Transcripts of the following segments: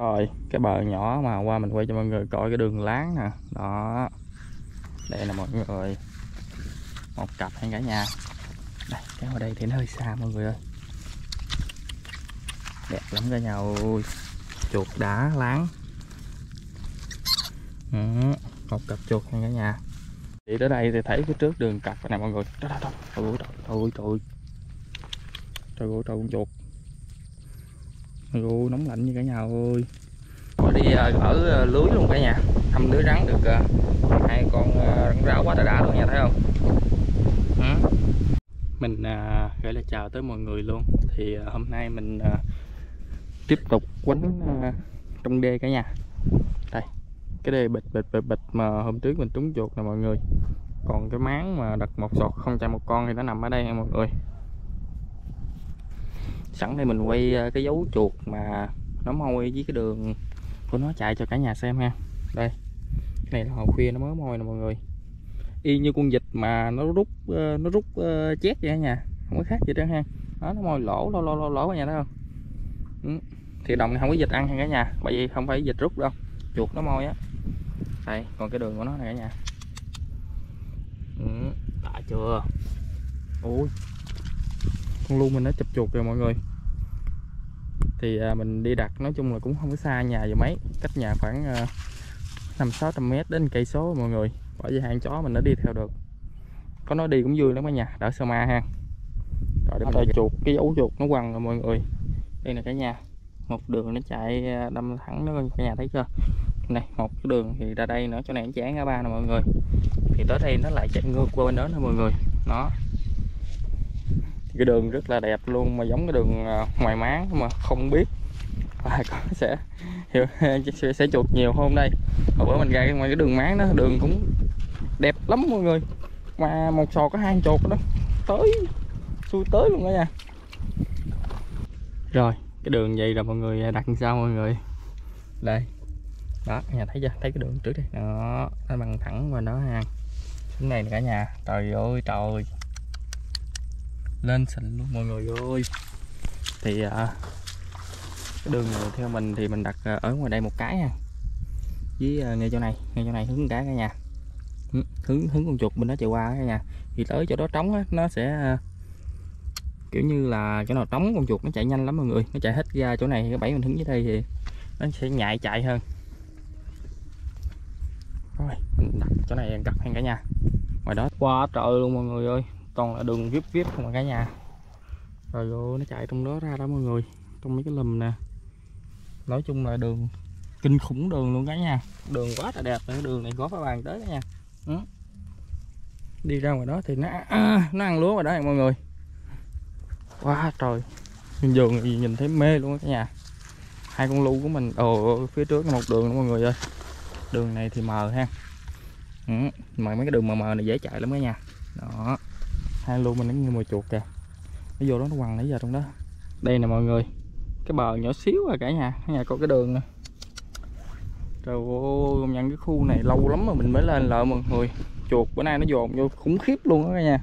Rồi cái bờ nhỏ mà qua mình quay cho mọi người coi cái đường láng nè. Đó, đây là mọi người một cặp hay cả nhà. Đây, cái ở đây thì nó hơi xa mọi người ơi. Đẹp lắm cả nhà ơi. Chuột đá láng. Một cặp chuột hay cả nhà. Đi tới đây thì thấy cái trước đường cặp này mọi người. Trời ơi trời ơi trời ơi con chuột. Trời ơi nóng lạnh như cả nhà ơi. Rồi đi ở lưới luôn cả nhà. Thăm lưới rắn được hai con rắn ráo quá trời đã luôn nha, thấy không? Mình gửi lời chào tới mọi người luôn. Thì hôm nay mình tiếp tục quánh trong đê cả nhà. Đây, cái đê bịch mà hôm trước mình trúng chuột nè mọi người. Còn cái máng mà đặt một sọt không chạy một con thì nó nằm ở đây nha mọi người. Sẵn đây mình quay cái dấu chuột mà nó môi với cái đường của nó chạy cho cả nhà xem ha. Đây, cái này là hồi khuya nó mới môi nè mọi người. Y như con vịt mà nó rút chét vậy nha, không có khác gì đó ha. Đó, nó mồi lỗ cả nhà, thấy không? Thì đồng này không có vịt ăn cả nhà, bởi vì không phải vịt rút đâu, chuột nó mồi á. Đây còn cái đường của nó này cả nhà. Đã chưa, ui con luôn mình nó chụp chuột rồi mọi người. Thì mình đi đặt nói chung là cũng không có xa nhà gì mấy, cách nhà khoảng 500-600 mét đến cây số mọi người. Bởi vì hàng chó mình nó đi theo được, có nó đi cũng vui lắm cả nhà, đỡ sợ ma ha. Rồi để mình chuột, cái dấu chuột nó quằn rồi mọi người. Đây là cả nhà, một đường nó chạy đâm thẳng nó cả nhà, thấy chưa? Này một cái đường thì ra đây nữa, chỗ này nó chán ngã ba nè mọi người. Thì tới đây nó lại chạy ngược qua bên đó nè mọi người. Nó cái đường rất là đẹp luôn, mà giống cái đường ngoài máng mà không biết và có sẽ chuột nhiều hôm đây. Hồi bữa mình ra ngoài cái đường máng đó, đường cũng đẹp lắm mọi người, mà một sò có 2 chuột đó, tới xuôi tới luôn đó nha. Rồi cái đường vậy là mọi người đặt sao mọi người. Đây đó nhà, thấy chưa, thấy cái đường trước đây đó, nó bằng thẳng qua đó ha, xuống này cả nhà. Trời ơi trời, lên xình luôn mọi người ơi. Thì cái đường này theo mình thì mình đặt ở ngoài đây một cái ha, với ngay chỗ này hướng cái cả nhà, hướng con chuột bên đó chạy qua cả nhà. Thì tới chỗ đó trống á, nó sẽ kiểu như là chỗ nào trống con chuột nó chạy nhanh lắm mọi người, nó chạy hết ra chỗ này. Cái bẫy mình hướng dưới đây thì nó sẽ nhạy chạy hơn. Rồi mình đặt chỗ này đặt hàng cả nhà, ngoài đó quá trời luôn mọi người ơi, toàn là đường vip không mà cả nhà. Rồi vô nó chạy trong đó ra đó mọi người, trong mấy cái lùm nè. Nói chung là đường kinh khủng, đường luôn cả nhà, đường quá là đẹp. Cái đường này có phải bàn tới đó nha. Đi ra ngoài đó thì nó ăn lúa rồi đó mọi người. Quá trời, giường nhìn thấy mê luôn cả nhà. Hai con lu của mình, phía trước là một đường đó mọi người ơi. Đường này thì mờ ha, mà mấy cái đường mờ này dễ chạy lắm cả nhà. Đó, hai lu mình nó như mồi chuột kìa, nó vô đó nó quằn nãy giờ trong đó. Đây nè mọi người, cái bờ nhỏ xíu rồi cả nhà có cái đường nè. Trời ơi, công nhận cái khu này lâu lắm mà mình mới lên lại mọi người. Chuột bữa nay nó dồn vô khủng khiếp luôn đó cả nhà.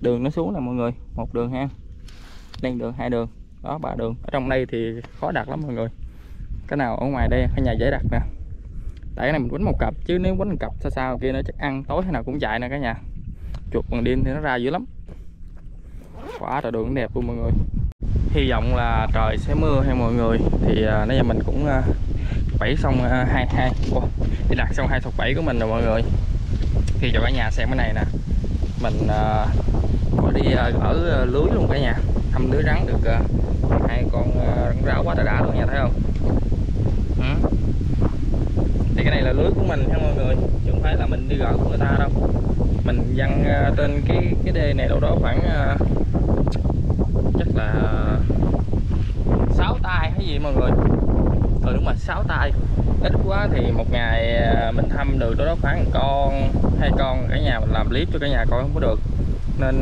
Đường nó xuống nè mọi người, một đường ha, lên đường, 2 đường, đó 3 đường. Ở trong đây thì khó đặt lắm mọi người, cái nào ở ngoài đây cả nhà dễ đặt nè. Tại cái này mình quánh một cặp, chứ nếu quánh một cặp xa xa kia nó chắc ăn tối thế nào cũng chạy nè cả nhà. Chuột bằng đêm thì nó ra dữ lắm. Quá trời đường đẹp luôn mọi người. Hy vọng là trời sẽ mưa hay mọi người. Thì nãy giờ mình cũng bẫy xong đi đặt xong 2/7 của mình rồi mọi người. Thì cho cả nhà xem cái này nè, mình có đi ở lưới luôn cả nhà, thăm lưới rắn được 2 con rắn ráo quá trời đã luôn nha, thấy không? Thì cái này là lưới của mình nha mọi người, chứ không phải là mình đi gỡ của người ta đâu. Mình văng trên cái đê này đâu đó khoảng chắc là 6 tay hay gì mọi người. Đúng rồi, 6 tay. Ít quá thì một ngày mình thăm được đâu đó khoảng 1 con 2 con, cả nhà mình làm clip cho cả nhà coi không có được, nên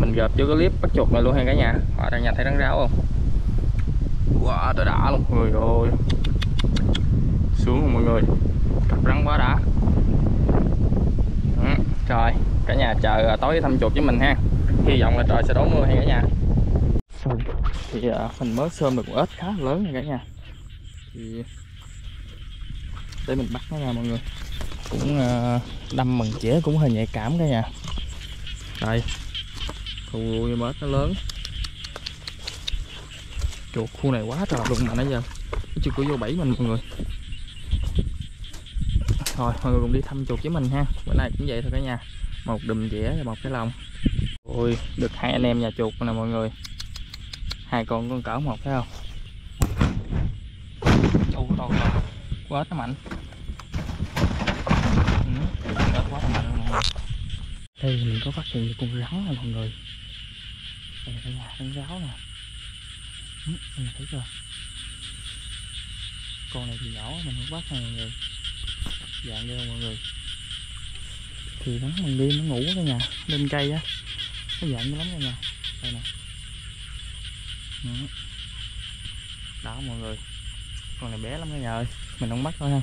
mình gợp vô cái clip bắt chuột này luôn hay cả nhà. Ở đây nhà thấy rắn ráo không? Quá trời đã luôn mọi người ơi. Xuống rồi mọi người, cặp rắn quá đã. Trời, cả nhà chờ tối thăm chuột với mình ha. Hy vọng là trời sẽ đổ mưa hay cả nhà. sơn thì phần mớ sơn mình cũng ếch khá lớn nha cả nhà. Thì để mình bắt nó nha mọi người. Cũng đâm bằng chĩa cũng hơi nhạy cảm cả nhà. Đây khu nuôi mớ nó lớn, chuột khu này quá trời luôn mà nãy giờ nó chưa có vô bẫy mình mọi người. Thôi mọi người cùng đi thăm chuột với mình ha. Bữa nay cũng vậy thôi cả nhà, một đùm dĩa và một cái lồng. Ôi được hai anh em nhà chuột nè mọi người, hai con cỡ một thấy không. Ôi quá nó mạnh. Quá nó mạnh luôn. Đây mình có phát hiện được con rắn nè mọi người. Đây cả nhà, rắn ráo nè. Mình thấy chưa, con này thì nhỏ mình không bắt nè mọi người. Dạng đây mọi người, thì rắn mình đi nó ngủ cả nhà, lên cây á nó dạng lắm cả nhà. Đây nè đó mọi người, con này bé lắm cả nhà ơi, mình không bắt thôi ha.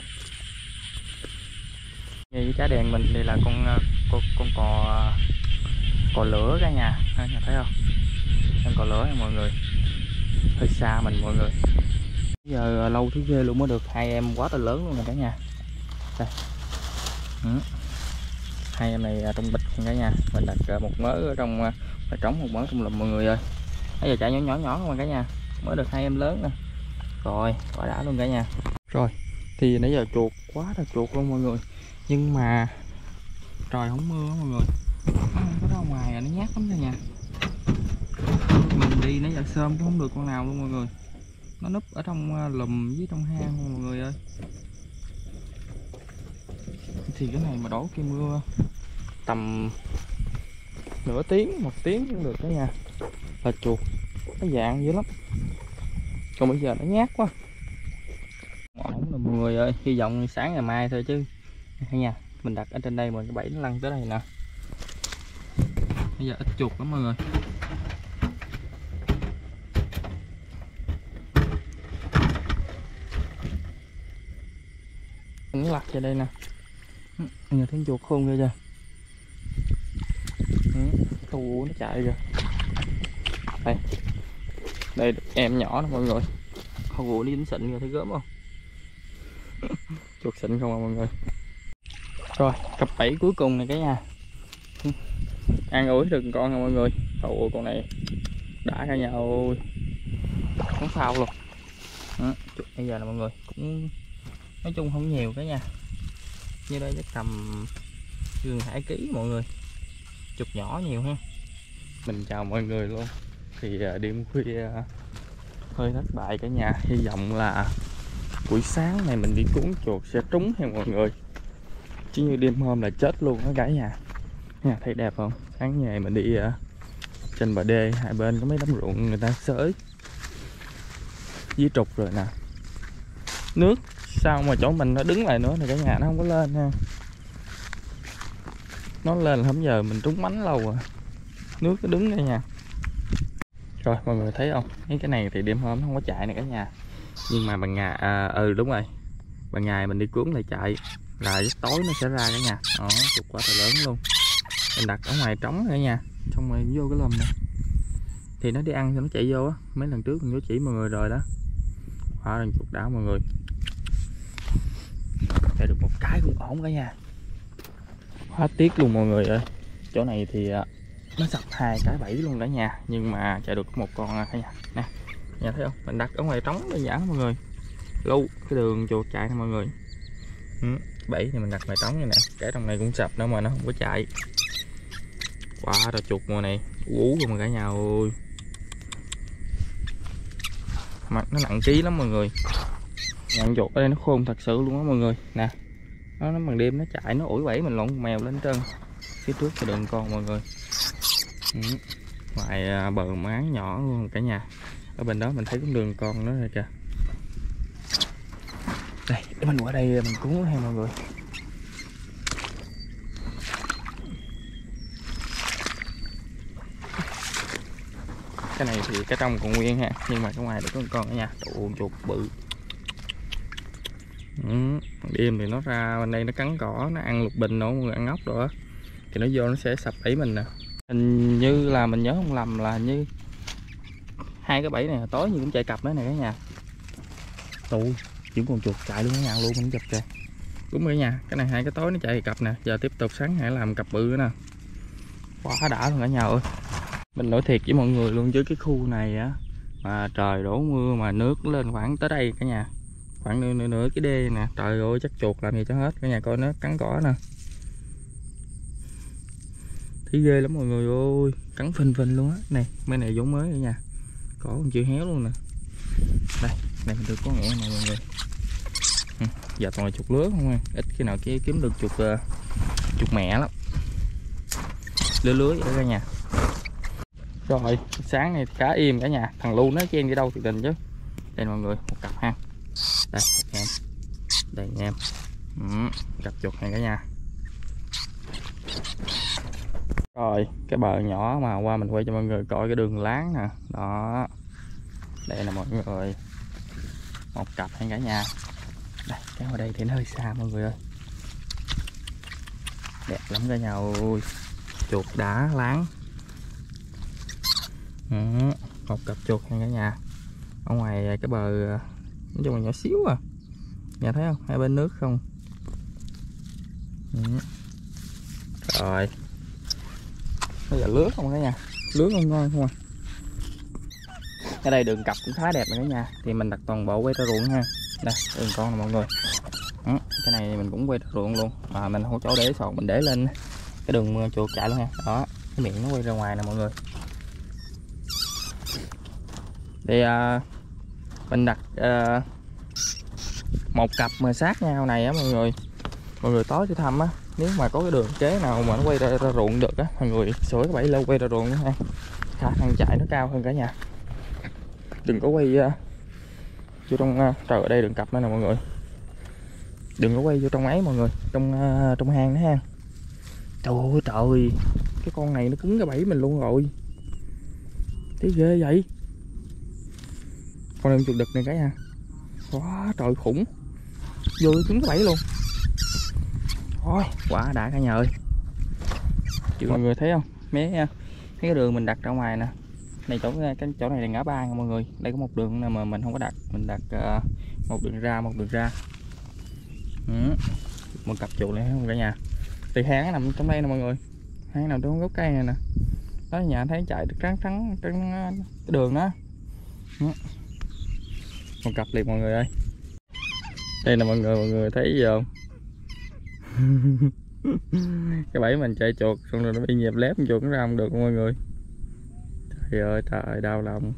Ngay với trái đèn mình đây là con cò lửa cả nhà, nhà thấy không, con cò lửa này mọi người, hơi xa mình mọi người. Bây giờ lâu thứ ghê luôn mới được hai em quá to lớn luôn nè cả nhà. Đây. Hai em này trong bịch cả nhà, mình đặt một mớ ở trong và trống một mớ trong lùm mọi người ơi. Bây giờ chạy nhỏ không cả nhà, mới được hai em lớn nè. Rồi quá đã luôn cả nhà. Rồi thì nãy giờ chuột quá là chuột luôn mọi người, nhưng mà trời không mưa mọi người, nó không có ra ngoài rồi, nó nhát lắm cả nhà. Mình đi nãy giờ sơm cũng không được con nào luôn mọi người, nó núp ở trong lùm với trong hang luôn mọi người ơi. Thì cái này mà đổ cái mưa tầm nửa tiếng, một tiếng cũng được đó nha, là chuột nó dạng dữ lắm. Còn bây giờ nó nhát quá. Ổn rồi mọi người ơi, hy vọng sáng ngày mai thôi chứ nha. Mình đặt ở trên đây mà cái bẫy nó lăn tới đây nè. Bây giờ ít chuột lắm mọi người. Mình lặt vào đây nè. Nhờ thấy chuột khôn ghê chưa. Tù nó chạy rồi. Đây. Đây em nhỏ nè mọi người. Con gù đi dính xịn rồi, thấy gớm không. Chuột xịn không à mọi người. Rồi cặp bẫy cuối cùng này cả nhà. Ăn ủi được con nha mọi người. Ôi con này đã cả nhà ơi, không sao luôn. Chuột bây giờ là mọi người cũng nói chung không nhiều cả nhà. Như đây chắc tầm gần 2 kg mọi người, chuột nhỏ nhiều ha. Mình chào mọi người luôn. Thì đêm khuya hơi thất bại cả nhà, hy vọng là buổi sáng này mình đi cuốn chuột sẽ trúng hay mọi người, chứ như đêm hôm là chết luôn đó cả nhà. Nhà thấy đẹp không, sáng ngày mình đi trên bờ đê, hai bên có mấy đám ruộng người ta sới với trục rồi nè. Nước sao mà chỗ mình nó đứng lại nữa này cả nhà, nó không có lên ha. Nó lên hôm giờ mình trúng mánh lâu rồi, nước nó đứng cả nhà. Rồi mọi người thấy không, mấy cái này thì đêm hôm nó không có chạy này cả nhà, nhưng mà bằng ngày đúng rồi, bằng ngày mình đi cuốn lại chạy là giấc tối nó sẽ ra cả nhà. Đó, chuột quá trời lớn luôn. Mình đặt ở ngoài trống cả nhà, xong rồi vô cái lùm này thì nó đi ăn cho nó chạy vô á. Mấy lần trước mình có chỉ mọi người rồi đó, hóa đằng chuột đảo mọi người. Để được một cái cũng ổn cả nhà, hóa tiếc luôn mọi người ơi. Chỗ này thì nó sập 2 cái bẫy luôn cả nhà, nhưng mà chạy được một con cả nhà nè. Nhà thấy không, mình đặt ở ngoài trống đơn giản mọi người, lưu cái đường chuột chạy nè mọi người. Bẫy thì mình đặt ngoài trống này nè, cái trong này cũng sập nữa mà nó không có chạy. Quá trời chuột mùa này ú luôn cả nhà ơi, mặt nó nặng ký lắm mọi người. Nhận chuột ở đây nó khôn thật sự luôn á mọi người nè. Nó bằng đêm nó chạy, nó ủi bẫy mình lộn mèo lên trơn. Phía trước thì đường con mọi người. Ngoài bờ máng nhỏ luôn cả nhà. Ở bên đó mình thấy cũng đường con nữa rồi kìa. Đây, để mình qua đây mình cuốn hay mọi người. Cái này thì cái trong còn nguyên ha, nhưng mà cái ngoài được con cả nhà. Tụ chuột bự. Đêm thì nó ra bên đây nó cắn cỏ, nó ăn lục bình nữa, ăn ốc rồi á, thì nó vô nó sẽ sập bẫy mình nè. Hình như là mình nhớ không lầm là hình như Hai cái bẫy này tối như cũng chạy cặp nữa nè cả nhà. Tụi những con chuột chạy luôn cả nhà, luôn không chụp kìa. Đúng rồi nha, cái này hai cái tối nó chạy cặp nè. Giờ tiếp tục sáng hãy làm cặp bự nữa nè. Quá đã luôn cả nhà ơi. Mình nói thiệt với mọi người luôn, với cái khu này á mà trời đổ mưa mà nước lên khoảng tới đây cả nhà, khoảng nửa cái đê nè, trời ơi chắc chuột làm gì cho hết cả nhà. Coi nó cắn cỏ nè, thấy ghê lắm mọi người ơi, cắn phình phình luôn á. Này mấy này giống mới cả nhà, cỏ còn chưa héo luôn nè. Đây này mình được có ngựa này mọi người. Giờ toàn là chuột lứa không à, ít khi nào kiếm được chuột mẹ lắm, lứa lưới ở cả nhà. Rồi sáng này cá im cả nhà, thằng Lu nó chen đi đâu thì tình chứ. Đây mọi người, một cặp ha. Đây anh em, đây anh em. Cặp chuột này cả nhà. Rồi cái bờ nhỏ mà qua mình quay cho mọi người coi cái đường láng nè. Đó, đây là mọi người, một cặp hay cả nhà. Đây cái ở đây thì nó hơi xa mọi người ơi. Đẹp lắm cả nhà ơi, chuột đá láng. Một cặp chuột nha cả nhà. Ở ngoài cái bờ nói chung là nhỏ xíu à. Nhà thấy không? Hai bên nước không. Rồi bây giờ lướt không cả nhà, lướt ngon ngon không à. Ở đây đường cặp cũng khá đẹp rồi cả nhà. Thì mình đặt toàn bộ quay ra ruộng ha. Đây đường con nè mọi người. Cái này mình cũng quay ra ruộng luôn mà mình không có chỗ để sọt, mình để lên cái đường mưa chuột chạy luôn ha. Đó cái miệng nó quay ra ngoài nè mọi người. Thì mình đặt một cặp mà sát nhau này á mọi người. Mọi người tối đi thăm á, nếu mà có cái đường kế nào mà nó quay ra ruộng được á, mọi người sửa cái bẫy lâu quay ra ruộng nữa ha. Khả năng chạy nó cao hơn cả nhà. Đừng có quay vô trong trời ở đây đường cặp nữa nè mọi người. Đừng có quay vô trong ấy mọi người, trong hang nữa ha. Trời ơi trời, cái con này nó cứng cái bẫy mình luôn rồi. Thấy ghê vậy. Con đem chuột đực này cái nha. Quá trời khủng. Vô cứng cái bẫy luôn. Ôi, quá đã cả nhà ơi. Mọi người thấy không? Mấy cái đường mình đặt ra ngoài nè. Này chỗ này là ngã ba nha mọi người. Đây có một đường mà mình không có đặt, mình đặt một đường ra. Một cặp chuột này không cả nhà. Thì hang nằm trong đây nè mọi người. Hang nằm trong gốc cây này nè. Đó nhà thấy chạy trắng trên cái đường đó. Một cặp liền mọi người ơi. Đây là mọi người thấy gì không? Cái bẫy mình chạy chuột xong rồi nó bị nhẹp lép, chuột nó ra không được mọi người. Trời ơi trời, đau lòng.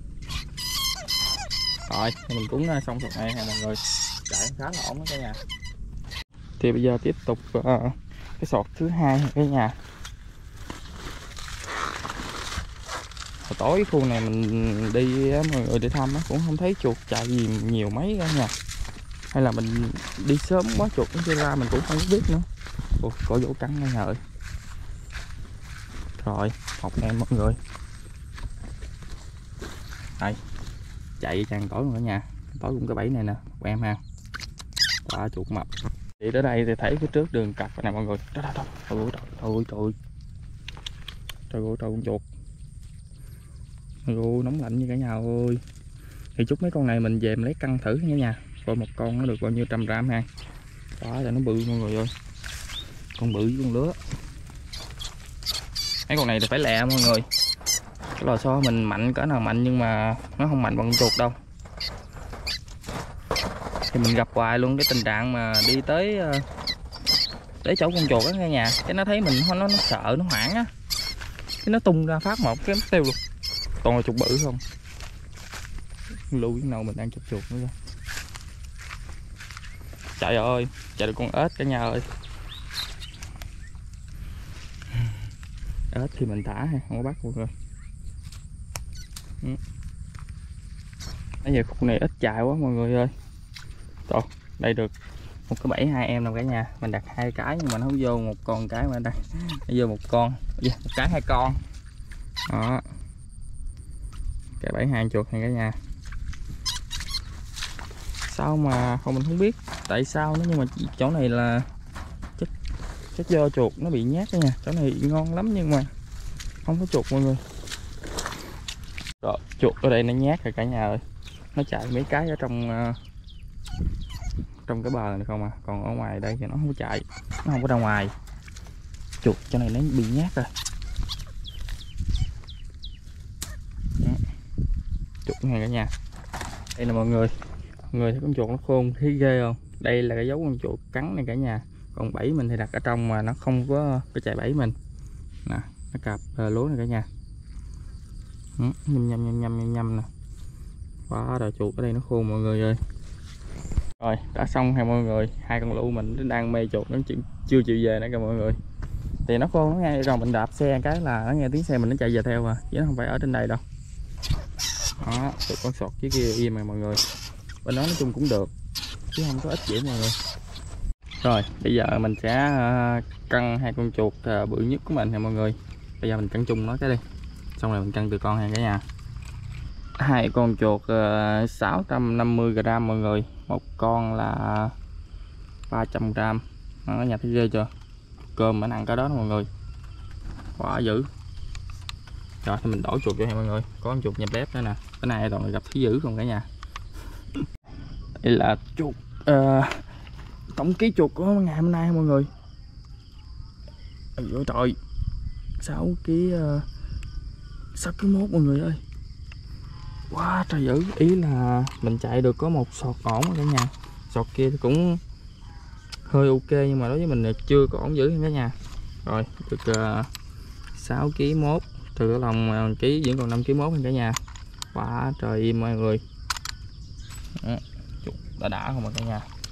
Rồi mình cũng xong rồi này mọi người, chạy khá là ổn đó cả nhà. Thì bây giờ tiếp tục cái sọt thứ hai cả nhà. Hồi tối khu này mình đi mọi người đi thăm cũng không thấy chuột chạy gì nhiều mấy cả nhà. Hay là mình đi sớm quá chuột nó chưa ra mình cũng không biết nữa. Ủa, có vỗ cắn cả nhà ơi. Rồi một em mọi người. Đây chạy tràn tối luôn cả nhà. Tối cũng cái bẫy này nè một em ha. Quá chuột mập. Thì tới đây thì thấy phía trước đường cặp này mọi người. Trời ơi trời ơi trời ơi con chuột. Ôi, nóng lạnh như cả nhà ơi. Thì chút mấy con này mình về mình lấy cân thử nha nhà. Coi một con nó được bao nhiêu trăm gram ha. Đó là nó bự mọi người ơi. Con bự với con lứa. Mấy con này thì phải lẹ mọi người. Cái lò xo mình mạnh cỡ nào mạnh nhưng mà nó không mạnh bằng con chuột đâu. Thì mình gặp hoài luôn cái tình trạng mà đi tới để chỗ con chuột á cả nhà. Cái nó thấy mình nó sợ nó hoảng á. Cái nó tung ra phát một cái tiêu luôn. Toàn là chuột bự không. Lưu cái nào mình đang chụp chuột nữa rồi. Trời ơi, chạy được con ếch cả nhà ơi. Ếch thì mình thả ha, không có bắt luôn rồi. Bây giờ khu này ít chạy quá mọi người ơi. Trời, đây được một cái bẫy hai em nằm cả nhà. Mình đặt hai cái nhưng mà nó không vô một con cái mà đặt. Nó vô một con, một cái hai con. Đó. Cái bẫy hàng chuột này cả nhà. Sao mà không mình không biết tại sao nữa, nhưng mà chỗ này là chắc do chuột nó bị nhát cả nhà. Chỗ này ngon lắm nhưng mà không có chuột mọi người. Rồi, chuột ở đây nó nhát rồi cả nhà ơi. Nó chạy mấy cái ở trong cái bờ này không à. Còn ở ngoài đây thì nó không có chạy, nó không có ra ngoài. Chuột chỗ này nó bị nhát rồi. Chuột này cả nhà. Đây là mọi người. Mọi người thấy con chuột nó khôn thấy ghê không? Đây là cái dấu con chuột cắn này cả nhà. Còn bẫy mình thì đặt ở trong mà nó không có chạy bẫy mình. Nè, nó cạp lúa này cả nhà. Nhâm nè. Quá rồi, chuột ở đây nó khôn mọi người ơi. Rồi, đã xong ha mọi người. Hai con lũ mình đang mê chuột nó chưa chịu về nữa kìa mọi người. Thì nó khôn, nó nghe rồi mình đạp xe cái là nó nghe tiếng xe mình nó chạy về theo à. Chứ nó không phải ở trên đây đâu. Đó, tụi con sọt dưới kia im mà mọi người. Bên đó nói chung cũng được, chứ không có ít dễ mọi người. Rồi, bây giờ mình sẽ cân hai con chuột bự nhất của mình nè mọi người. Bây giờ mình cân chung nó cái đi. Xong rồi mình cân từ con hàng cả nhà. Hai con chuột 650g mọi người. Một con là 300g. Ở nhà thấy ghê chưa? Cơm mình ăn cái đó mọi người. Quá dữ. Rồi thì mình đổ chuột cho mọi người. Có con chuột nhập bếp nữa nè. Cái này toàn gặp thấy dữ không cả nhà. Đây là chuột tổng ký chuột của ngày hôm nay mọi người. Ôi trời, 6,1 kg mọi người ơi. Quá trời dữ. Ý là mình chạy được có một sọt ổn cả nhà. Sọt kia cũng hơi ok nhưng mà đối với mình là chưa có ổn dữ cả nhà. Rồi được 6,1 kg. Từ lòng ký vẫn còn 5,1 kg cả nhà. Quá trời im mọi người. Đã không cả nhà.